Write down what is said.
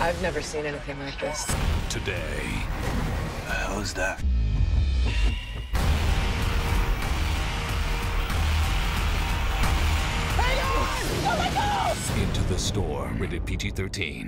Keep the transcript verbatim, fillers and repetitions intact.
I've never seen anything like this. Today. The hell is that? Hang on! Oh my God! Into the Storm, rated P G thirteen.